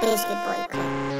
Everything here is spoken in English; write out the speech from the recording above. Biscuit Boy Club.